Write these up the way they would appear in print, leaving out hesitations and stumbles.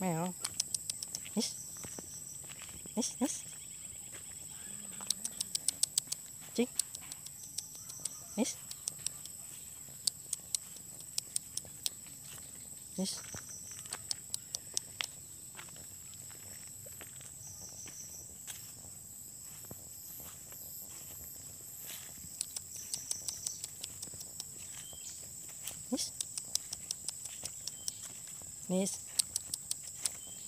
Well, yes. Ching. Yes. Yes. Yes. Yes.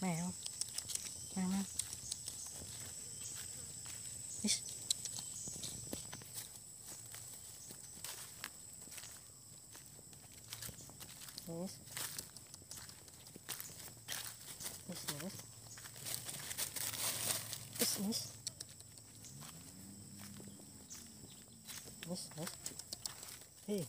Meow. Meow, meow. Yes. Yes. Yes, yes. Yes, yes. Yes, yes. Hey.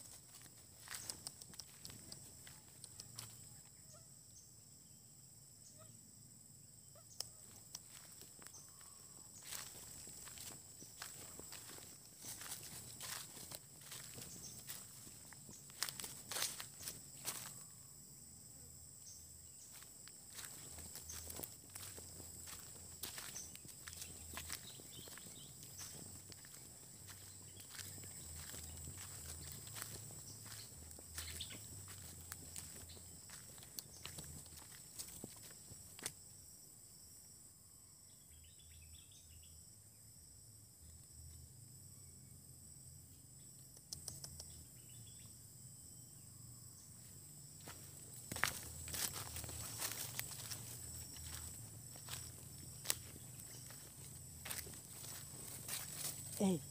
Hey.